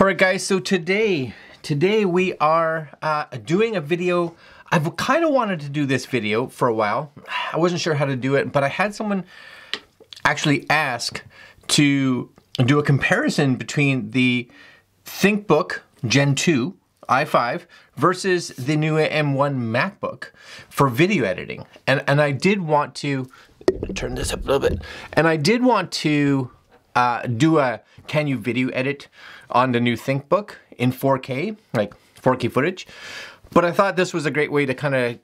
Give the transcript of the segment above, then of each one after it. All right guys, so today we are doing a video. I've kind of wanted to do this video for a while. I wasn't sure how to do it, but I had someone actually ask to do a comparison between the ThinkBook Gen 2 i5 versus the new M1 MacBook for video editing. And I did want to turn this up a little bit. And I did want to do a can you video edit on the new ThinkBook in 4K, like 4K footage. But I thought this was a great way to kind of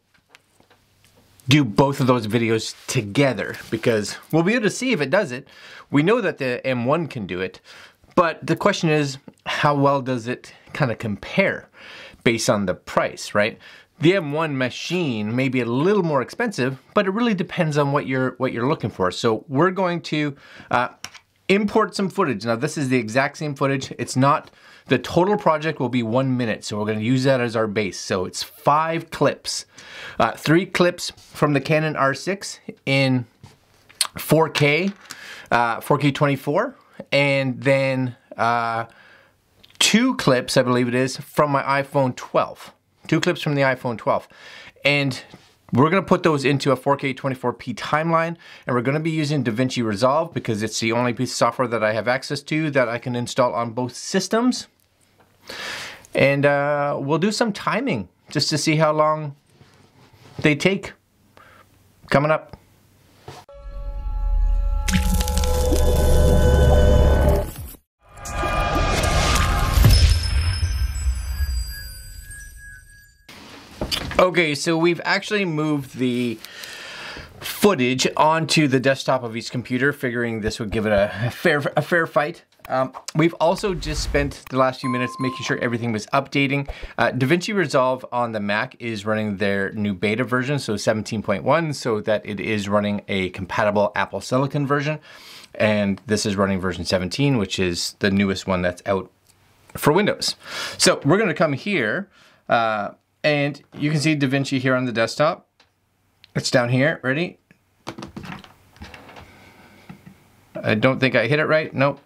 do both of those videos together, because we'll be able to see if it does it. We know that the M1 can do it, but the question is, how well does it kind of compare based on the price, right? The M1 machine may be a little more expensive, but it really depends on what you're looking for. So we're going to import some footage. Now this is the exact same footage. It's not, the total project will be 1 minute. So we're gonna use that as our base. So it's 5 clips, 3 clips from the Canon R6 in 4K, 4K 24, and then 2 clips, I believe it is, from my iPhone 12. 2 clips from the iPhone 12. And we're gonna put those into a 4K 24p timeline, and we're gonna be using DaVinci Resolve because it's the only piece of software that I have access to that I can install on both systems. And we'll do some timing just to see how long they take. Coming up. Okay, so we've actually moved the footage onto the desktop of each computer, figuring this would give it a fair fight. We've also just spent the last few minutes making sure everything was updating. DaVinci Resolve on the Mac is running their new beta version, so 17.1, so that it is running a compatible Apple Silicon version. And this is running version 17, which is the newest one that's out for Windows. So we're gonna come here, and you can see DaVinci here on the desktop. It's down here, ready? I don't think I hit it right, nope.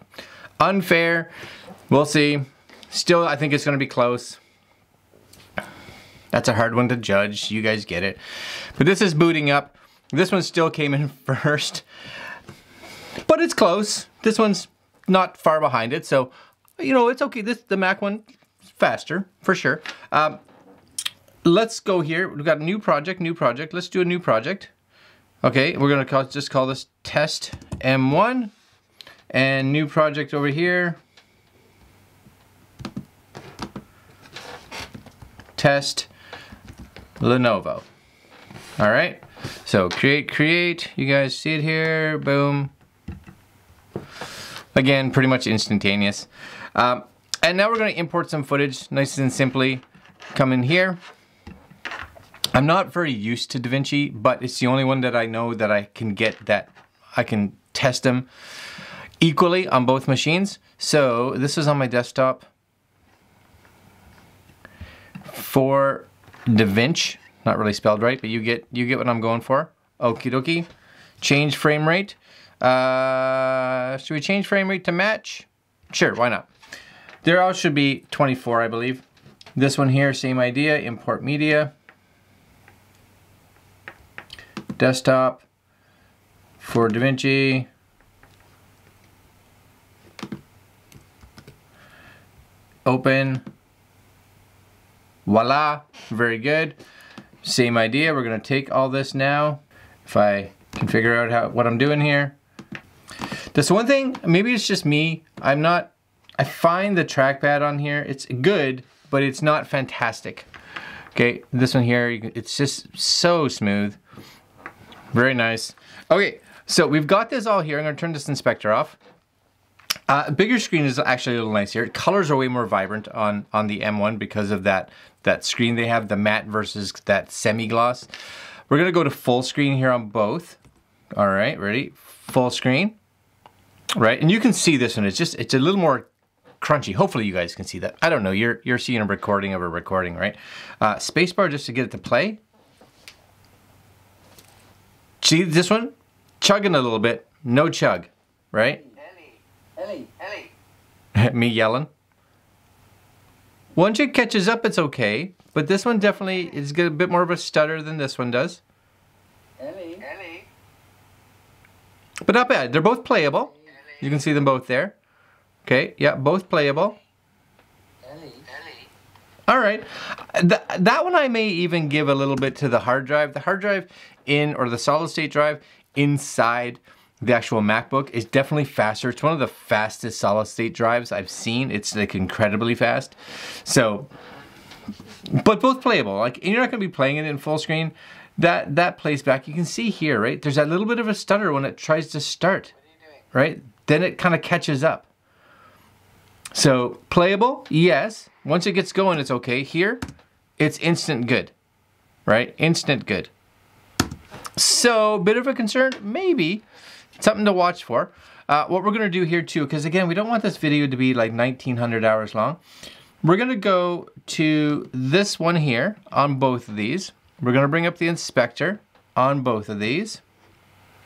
Unfair, we'll see. Still, I think it's gonna be close. That's a hard one to judge, you guys get it. But this is booting up. This one still came in first, but it's close. This one's not far behind it, so, you know, it's okay. The Mac one, faster, for sure. Let's go here, we've got a new project, let's do a new project. Okay, we're gonna just call this test M1, and new project over here. Test Lenovo. All right, so create, you guys see it here, boom. Again, pretty much instantaneous. And now we're gonna import some footage, nice and simply, come in here. I'm not very used to DaVinci, but it's the only one that I know that I can get that I can test them equally on both machines. So this is on my desktop for DaVinci, not really spelled right, but you get what I'm going for. Okie dokie. Change frame rate. Should we change frame rate to match? Sure, why not? There all should be 24, I believe. This one here, same idea, import media. Desktop for DaVinci. Open. Voila, very good. Same idea, we're gonna take all this now. If I can figure out what I'm doing here. This one thing, maybe it's just me, I find the trackpad on here, it's good, but it's not fantastic. Okay, this one here, it's just so smooth. Very nice. Okay, so we've got this all here. I'm gonna turn this inspector off. Bigger screen is actually a little nicer. Colors are way more vibrant on the M1 because of that screen they have, the matte versus that semi-gloss. We're gonna go to full screen here on both. All right, ready? Full screen, right? And you can see this one, it's a little more crunchy. Hopefully you guys can see that. I don't know, you're seeing a recording of a recording, right? Spacebar just to get it to play. See this one? Chugging a little bit. No chug, right? Ellie. Me yelling. Once it catches up, it's okay, but this one definitely is a bit more of a stutter than this one does. Ellie. But not bad. They're both playable. You can see them both there. Okay, yeah, both playable. All right, that one I may even give a little bit to the hard drive. The hard drive in, or the solid state drive inside the actual MacBook is definitely faster. It's one of the fastest solid state drives I've seen. It's like incredibly fast. So, but both playable. Like, and you're not gonna be playing it in full screen. That plays back, you can see here, right? There's that little bit of a stutter when it tries to start, right? Then it kind of catches up. So playable, yes. Once it gets going, it's okay. Here, it's instant good, right? Instant good. So, bit of a concern, maybe. Something to watch for. What we're gonna do here too, because again, we don't want this video to be like 1900 hours long. We're gonna go to this one here on both of these. We're gonna bring up the inspector on both of these.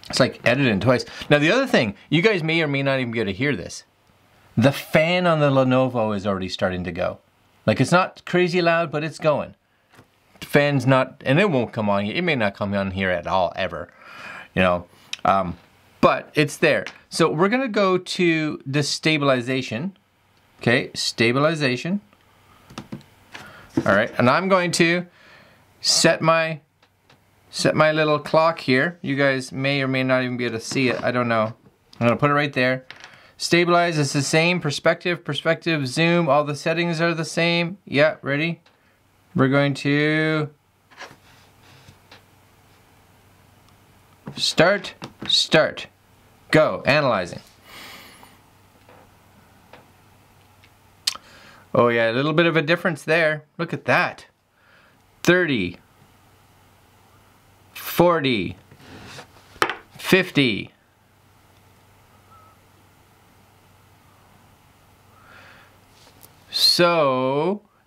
It's like editing twice. Now the other thing, you guys may or may not even be able to hear this. The fan on the Lenovo is already starting to go. Like, it's not crazy loud, but it's going. The fan's not, and it won't come on here. It may not come on here at all, ever. You know, but it's there. So we're gonna go to the stabilization. Okay, stabilization. All right, and I'm going to set my little clock here. You guys may or may not even be able to see it. I don't know. I'm gonna put it right there. Stabilize, it's the same, perspective, zoom, all the settings are the same. Yeah, ready? We're going to start, go, analyzing. Oh yeah, a little bit of a difference there. Look at that. 30, 40, 50,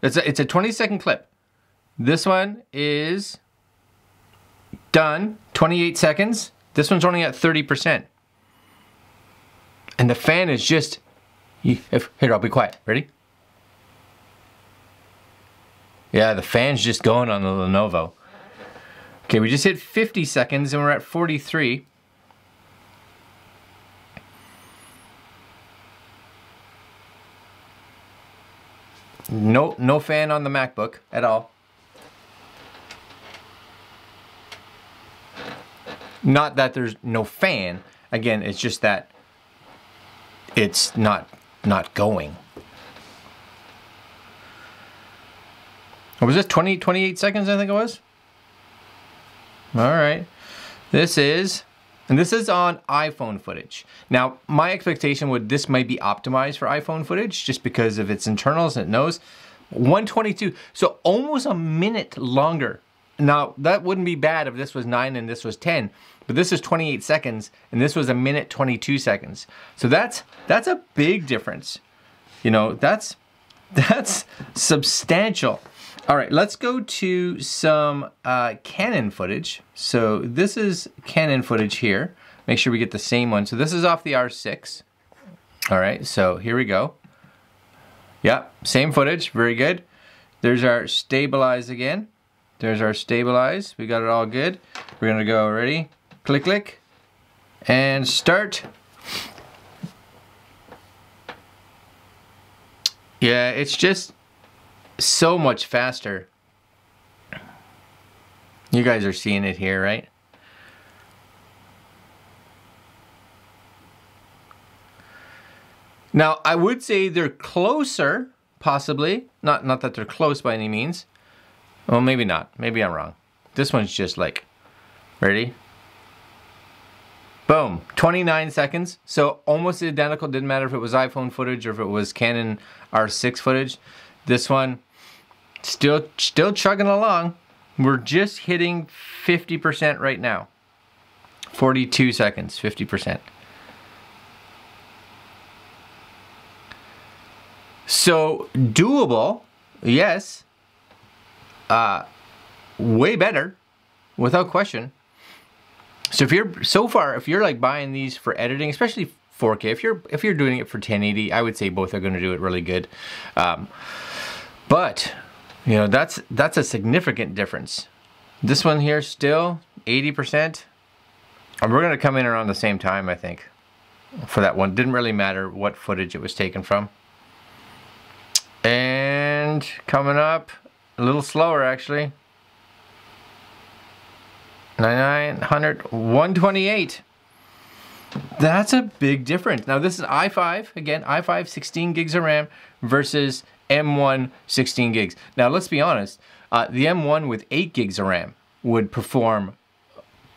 20 20-second clip. This one is done, 28 seconds. This one's only at 30%. And the fan is just, here, I'll be quiet, ready? Yeah, the fan's just going on the Lenovo. Okay, we just hit 50 seconds and we're at 43. No fan on the MacBook at all. Not that there's no fan. Again, it's just that it's not going. What was this, 28 seconds I think it was? All right, this is on iPhone footage. Now, my expectation would this might be optimized for iPhone footage just because of its internals and it knows. 122, so almost a minute longer. Now, that wouldn't be bad if this was 9 and this was 10, but this is 28 seconds and this was a minute 22 seconds. So that's a big difference. You know, that's substantial. All right, let's go to some Canon footage. So this is Canon footage here. Make sure we get the same one. So this is off the R6. All right, so here we go. Yeah, same footage, very good. There's our stabilize again. There's our stabilize, we got it all good. We're gonna go, ready? Click, and start. Yeah, it's just, so much faster. You guys are seeing it here, right? Now, I would say they're closer, possibly. Not that they're close by any means. Well, maybe not. Maybe I'm wrong. This one's just like, ready? Boom, 29 seconds. So almost identical, didn't matter if it was iPhone footage or if it was Canon R6 footage. This one, still chugging along. We're just hitting 50% right now. 42 seconds, 50%. So doable, yes. Way better, without question. So if you're like buying these for editing, especially 4K, if you're doing it for 1080, I would say both are gonna do it really good. But, you know, that's a significant difference. This one here still 80%. And we're gonna come in around the same time, I think, for that one. Didn't really matter what footage it was taken from. And coming up, a little slower actually. 900, 128. That's a big difference. Now this is i5, again, i5 16 gigs of RAM versus M1 16 gigs. Now let's be honest, the M1 with 8 gigs of RAM would perform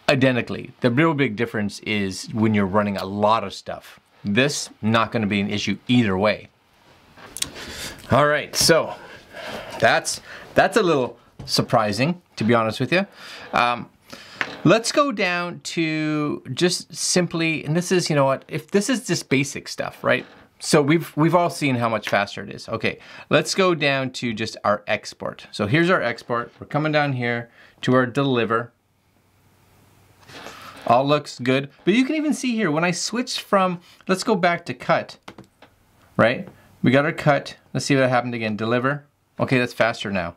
identically. The real big difference is when you're running a lot of stuff. This, not gonna be an issue either way. All right, so that's a little surprising, to be honest with you. Let's go down to just simply, and this is, you know what, if this is just basic stuff, right? So we've all seen how much faster it is. Okay, let's go down to just our export. So here's our export. We're coming down here to our deliver. All looks good, but you can even see here when I switch from, let's go back to cut, right? We got our cut. Let's see what happened again. Deliver. Okay, that's faster now.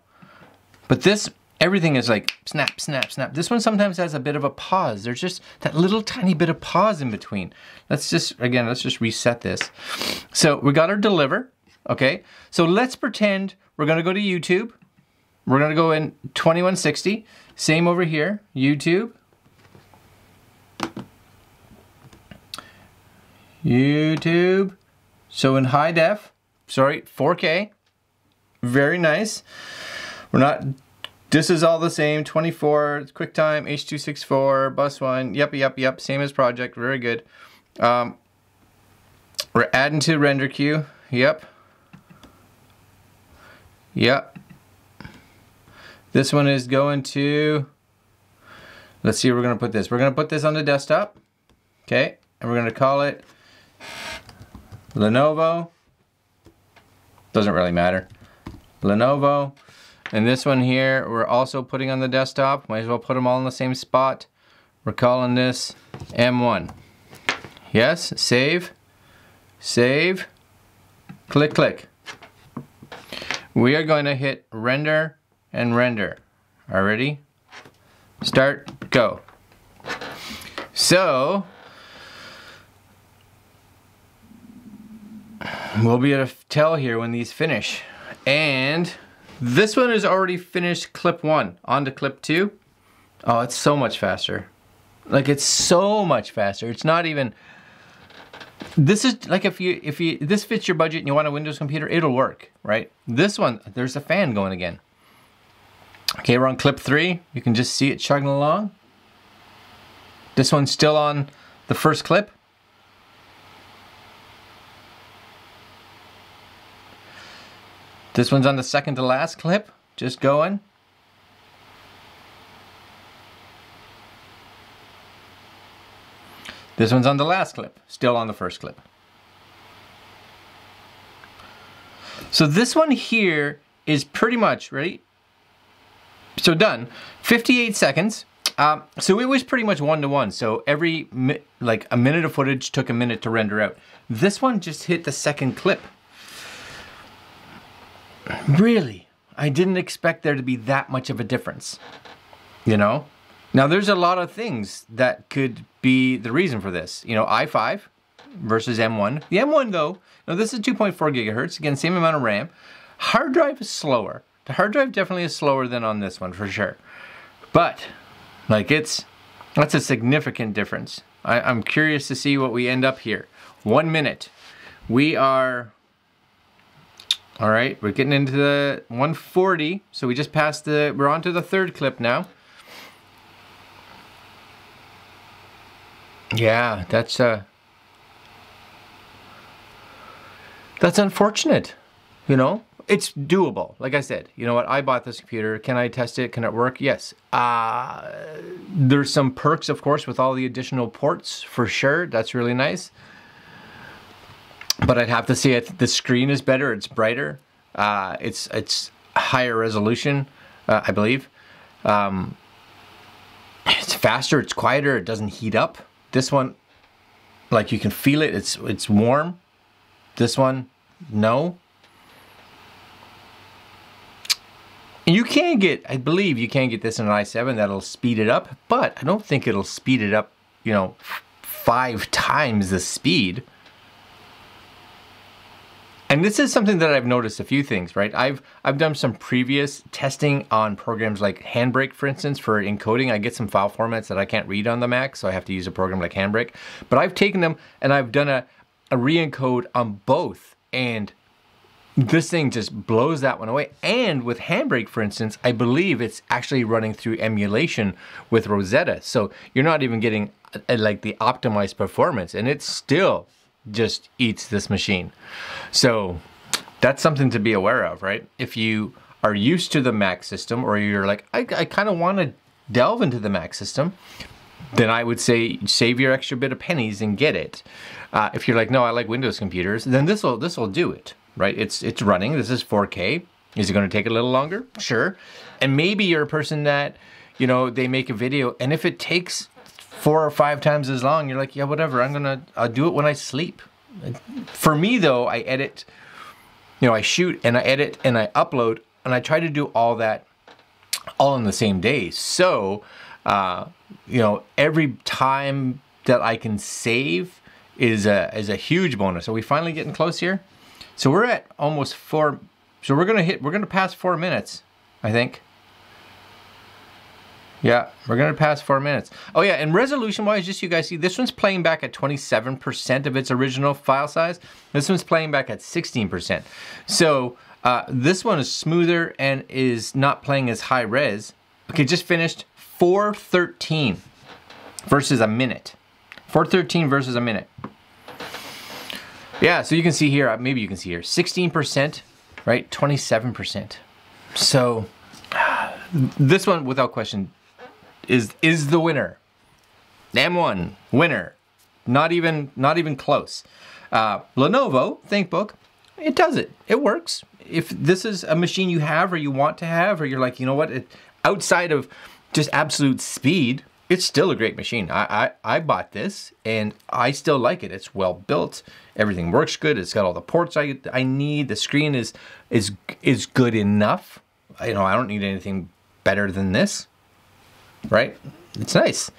But this, everything is like snap, snap, snap. This one sometimes has a bit of a pause. There's just that little tiny bit of pause in between. Let's just, again, let's just reset this. So we got our deliver, okay? So let's pretend we're gonna go to YouTube. We're gonna go in 2160. Same over here, YouTube. YouTube. So in high def, sorry, 4K, very nice. We're not, this is all the same, 24, QuickTime, H.264, bus one, yep, same as project, very good. We're adding to render queue, yep. This one is going to, let's see where we're gonna put this. We're gonna put this on the desktop, okay, and we're gonna call it Lenovo, doesn't really matter, Lenovo, and this one here we're also putting on the desktop, might as well put them all in the same spot. We're calling this M1. Yes, save, save, click, click. We are going to hit render and render. Already? Start, go. So, we'll be able to tell here when these finish. And this one is already finished clip one. On to clip two. Oh, it's so much faster. Like, it's so much faster. It's not even, this is like if you this fits your budget and you want a Windows computer, it'll work, right? This one, there's a fan going again. Okay, we're on clip three. You can just see it chugging along. This one's still on the first clip. This one's on the second to last clip, just going. This one's on the last clip, still on the first clip. So this one here is pretty much, ready? So done, 58 seconds. So it was pretty much one-to-one. So every, like a minute of footage took a minute to render out. This one just hit the second clip. Really, I didn't expect there to be that much of a difference, you know? Now there's a lot of things that could be the reason for this. You know, i5 versus M1. The M1 though, now this is 2.4 gigahertz, again, same amount of RAM. Hard drive is slower. The hard drive definitely is slower than on this one for sure. But, like it's, that's a significant difference. I'm curious to see what we end up here. 1 minute. We are, all right, we're getting into the 140, so we just passed the, we're on to the third clip now. Yeah, that's unfortunate, you know? It's doable, like I said. You know what, I bought this computer, can I test it, can it work? Yes. There's some perks, of course, with all the additional ports, for sure, that's really nice. But I'd have to say it, the screen is better, it's brighter, it's higher resolution, I believe. It's faster, it's quieter, it doesn't heat up. This one, like you can feel it, it's warm. This one, no. And you can get, I believe you can get this in an i7, that'll speed it up, but I don't think it'll speed it up, you know, 5 times the speed. And this is something that I've noticed a few things, right? I've done some previous testing on programs like Handbrake, for instance, for encoding. I get some file formats that I can't read on the Mac, so I have to use a program like Handbrake. But I've taken them and I've done a re-encode on both, and this thing just blows that one away. And with Handbrake, for instance, I believe it's actually running through emulation with Rosetta. So you're not even getting like the optimized performance, and it's still just eats this machine. So that's something to be aware of, right? If you are used to the Mac system, or you're like, I kind of want to delve into the Mac system, then I would say save your extra bit of pennies and get it. If you're like, no, I like Windows computers, then this will do it, right? It's running. This is 4K. Is it going to take a little longer? Sure. And maybe you're a person that, you know, they make a video, and if it takes 4 or 5 times as long, you're like, yeah, whatever, I'll do it when I sleep. For me though, I edit, you know, I shoot and I edit and I upload, and I try to do all that all in the same day. So, you know, every time that I can save is a huge bonus. Are we finally getting close here? So we're at almost 4, so we're gonna pass 4 minutes, I think. Yeah, we're gonna pass 4 minutes. Oh yeah, and resolution-wise, just so you guys see, this one's playing back at 27% of its original file size. This one's playing back at 16%. So this one is smoother and is not playing as high res. Okay, just finished 4:13 versus a minute. 4:13 versus a minute. Yeah, so you can see here, maybe you can see here, 16%, right, 27%. So this one, without question, is the winner. M1 winner, not even close. Lenovo ThinkBook, it does it. It works. If this is a machine you have, or you want to have, or you're like, you know what, outside of just absolute speed, it's still a great machine. I bought this and I still like it. It's well built. Everything works good. It's got all the ports I need. The screen is good enough. You know, I don't need anything better than this, right? It's nice.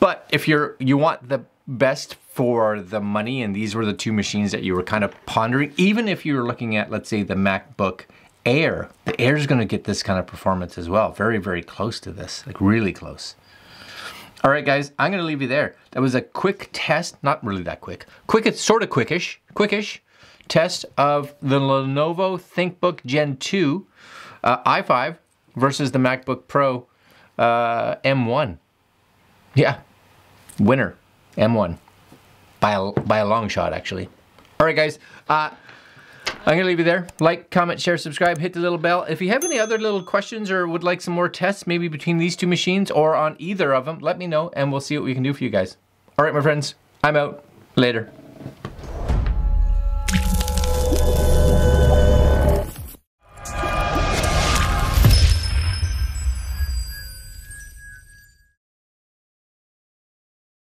But if you want the best for the money, and these were the two machines that you were kind of pondering, even if you were looking at, let's say, the MacBook Air, the Air is going to get this kind of performance as well. Very, very close to this, like really close. All right, guys, I'm going to leave you there. That was a quick test, not really that quick. It's sort of quickish test of the Lenovo ThinkBook Gen 2 i5 versus the MacBook Pro M1. Yeah, winner, M1, by a long shot, actually. All right, guys, I'm gonna leave you there. Like, comment, share, subscribe, hit the little bell. If you have any other little questions or would like some more tests, maybe between these two machines or on either of them, let me know, and we'll see what we can do for you guys. All right, my friends, I'm out. Later.